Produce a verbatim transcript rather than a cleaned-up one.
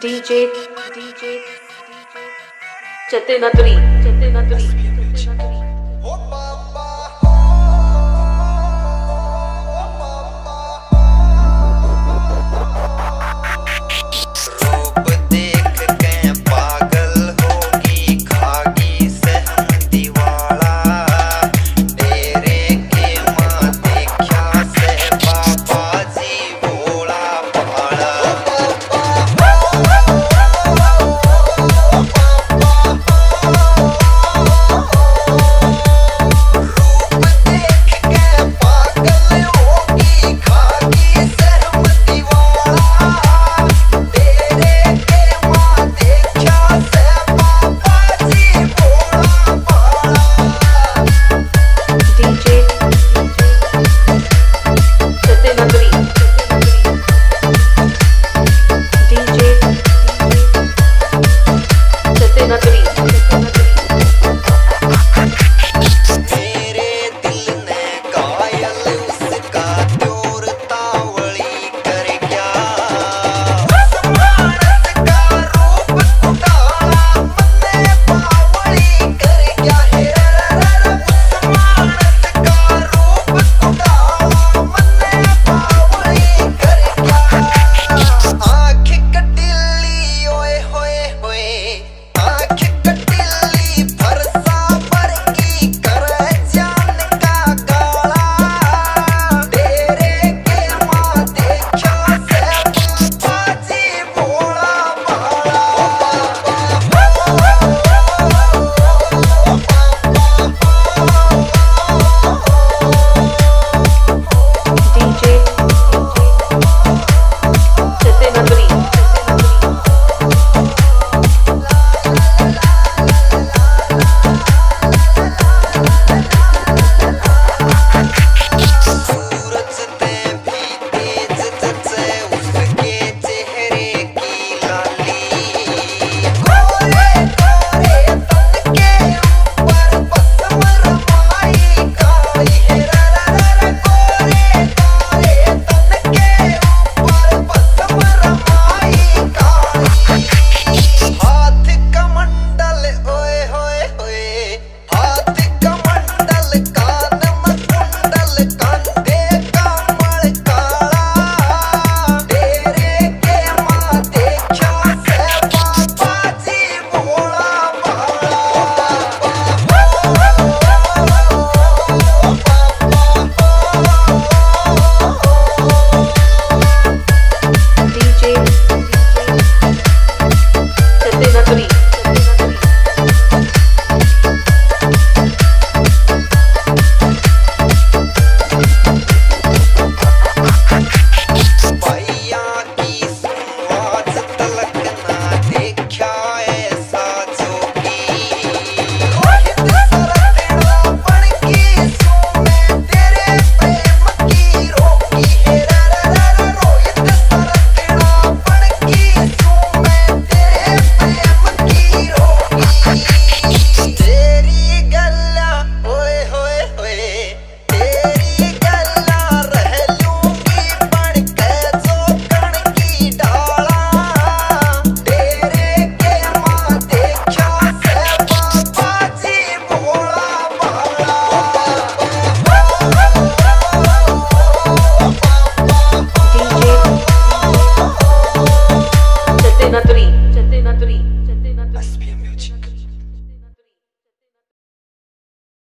D J, D J, Jatin Attri, Jatin Attri.